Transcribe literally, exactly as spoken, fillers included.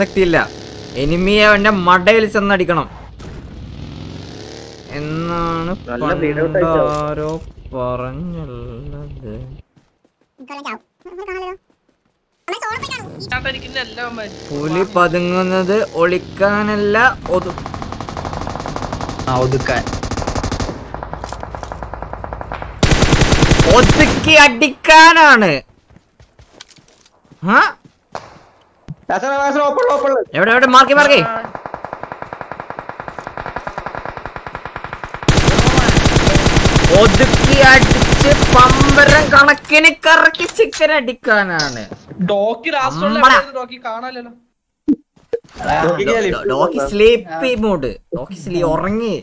പ്രസക്തിയില്ല. എനിമിയെ അവന്റെ മടയിൽ ചെന്നടിക്കണം എന്നാണ് ആരോ പറഞ്ഞുള്ളത്. പുലി പതുങ്ങുന്നത് ഒളിക്കാനല്ല, ഒതുക്കാൻ. ഒതുക്കി അടിക്കാനാണ്. എവിടെ എവിടെ മാർക്കി മാർക്കി ഒതുക്കി അടിച്ച് പമ്പരം കണക്കിന് കറക്കി ചിക്കൻ അടിക്കാനാണ്. Doggy sleepy mood, doggy sleep ഉറങ്ങി.